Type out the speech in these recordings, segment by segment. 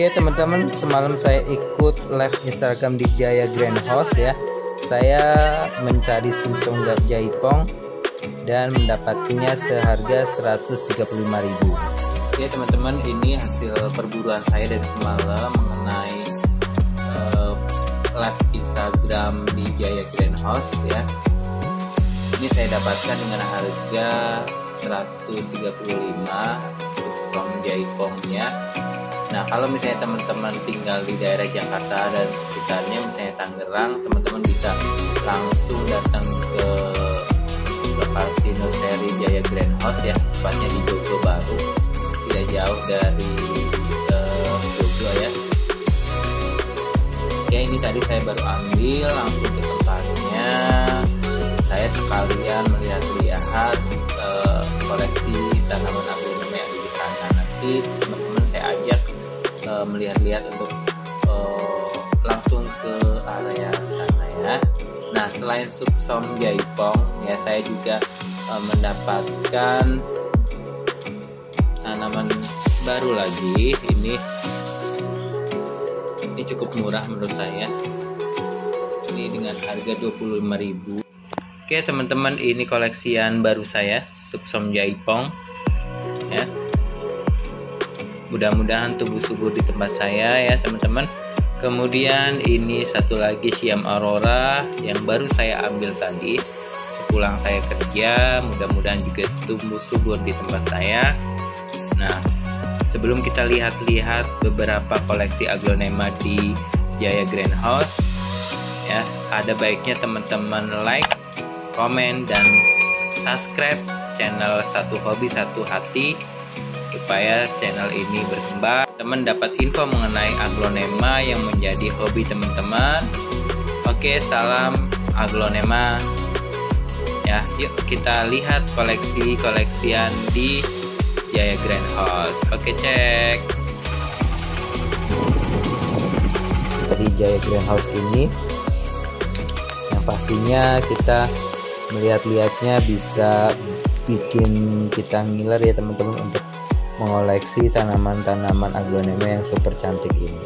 Oke teman-teman, semalam saya ikut live Instagram di Jaya Grand House ya. Saya mencari sumsum jaipong dan mendapatnya seharga 135.000. Oke teman-teman, ini hasil perburuan saya dari semalam mengenai live Instagram di Jaya Grand House ya. Ini saya dapatkan dengan harga 135 sumsum jaipongnya. Nah, kalau misalnya teman-teman tinggal di daerah Jakarta dan sekitarnya, misalnya Tangerang, teman-teman bisa langsung datang ke lokasi nursery Jaya Grand House ya, tepatnya di Jogo Baru, tidak jauh dari Jogo ya. Ya, ini tadi saya baru ambil langsung ke tempatnya. Saya sekalian melihat koleksi tanaman aglonema yang di sana. Nanti teman-teman saya ajak melihat-lihat untuk langsung ke area sana ya. Nah, selain suksom jaipong ya, saya juga mendapatkan tanaman baru lagi. Ini cukup murah menurut saya, ini dengan harga 25.000. Oke teman-teman, ini koleksian baru saya, suksom jaipong ya. Mudah-mudahan tumbuh subur di tempat saya ya teman-teman. Kemudian ini satu lagi Siam Aurora yang baru saya ambil tadi sepulang saya kerja. Mudah-mudahan juga tumbuh subur di tempat saya. Nah, sebelum kita lihat-lihat beberapa koleksi aglonema di Jaya Grand House ya, ada baiknya teman-teman like, komen, dan subscribe channel Satu Hobi Satu Hati supaya channel ini berkembang. Teman dapat info mengenai aglonema yang menjadi hobi teman-teman. Oke, salam aglonema ya. Yuk kita lihat koleksian di Jaya Grand House. Oke, cek dari Jaya Grand House ini yang pastinya kita melihat-lihatnya bisa bikin kita ngiler ya teman-teman, untuk mengoleksi tanaman-tanaman aglonema yang super cantik ini.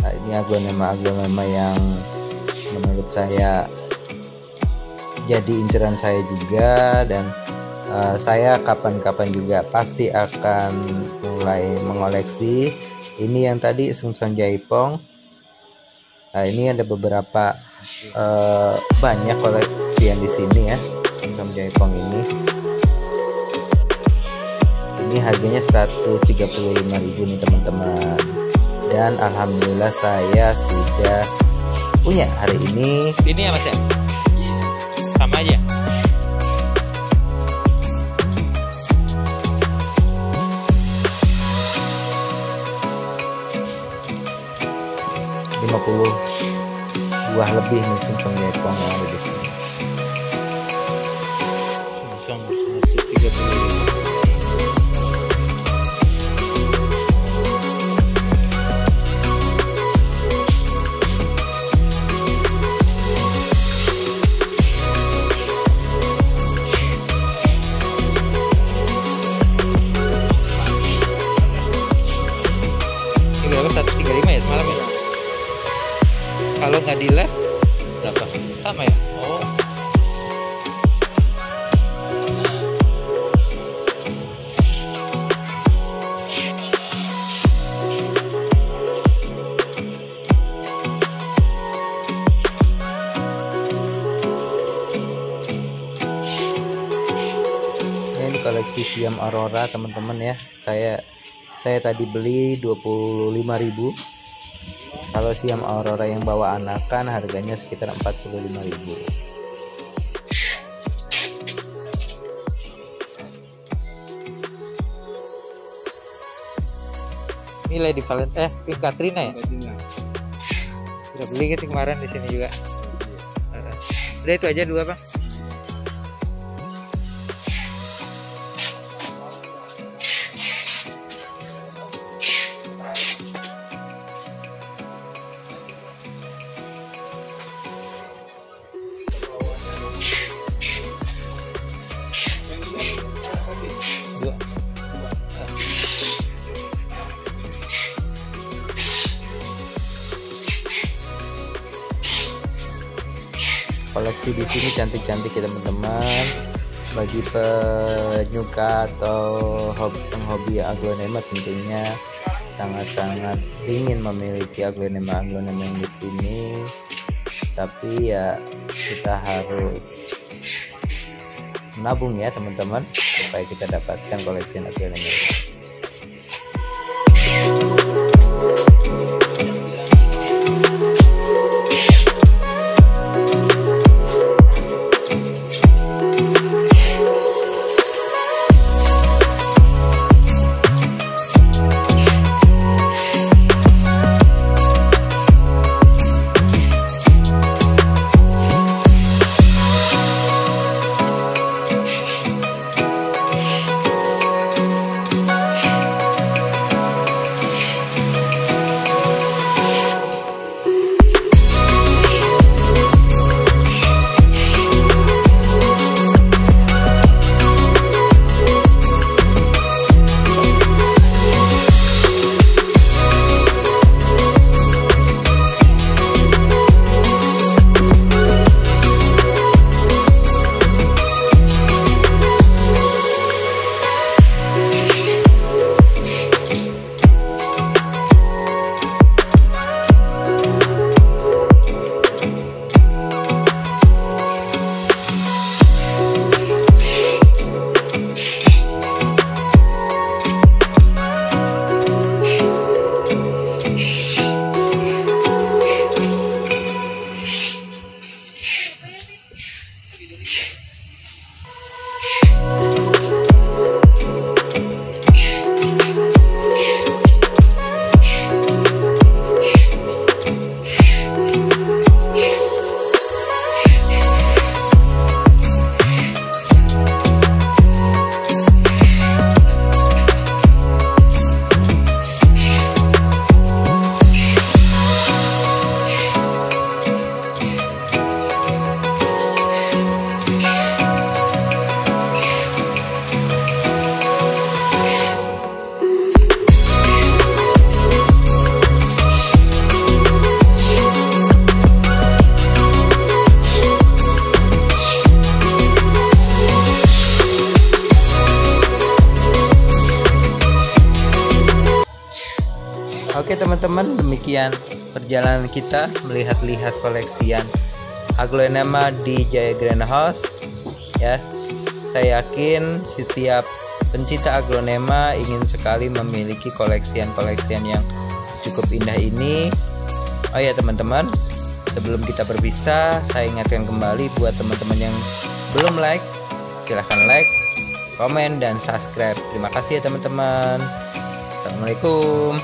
Nah, ini aglonema yang menurut saya jadi inceran saya juga, dan saya kapan-kapan juga pasti akan mulai mengoleksi. Ini yang tadi sumsum jaipong. Nah, ini ada beberapa banyak koleksi yang di sini ya, sumsum jaipong ini. Ini harganya 135.000 nih teman-teman. Dan alhamdulillah saya sudah punya hari ini. Ini ya Mas ya? Iya. Sama aja. Ini 50 buah lebih nih sumsum jaipong yang ada di sini. Sumsum 135. Kalau nggak di lab berapa? Sama ya? Oh. Ini koleksi Siam Aurora teman-teman ya. Saya tadi beli 25.000. Kalau Siam Aurora yang bawa anakan harganya sekitar 45.000. Ini Lady Valentine, Pink Katrina ya? Udah beli gitu kemarin di sini juga. Udah itu aja dua Bang. koleksi di sini cantik-cantik ya teman-teman. Bagi penyuka atau penghobi aglonema tentunya sangat-sangat ingin memiliki aglonema yang di sini. Tapi ya kita harus menabung ya teman-teman supaya kita dapatkan koleksi aglonema. Oke teman-teman, demikian perjalanan kita melihat-lihat koleksian aglonema di Jaya Grand House ya. Saya yakin setiap pencinta aglonema ingin sekali memiliki koleksian-koleksian yang cukup indah ini. Oh ya teman-teman, sebelum kita berpisah, saya ingatkan kembali buat teman-teman yang belum like, silahkan like, komen, dan subscribe. Terima kasih ya teman-teman. Assalamualaikum.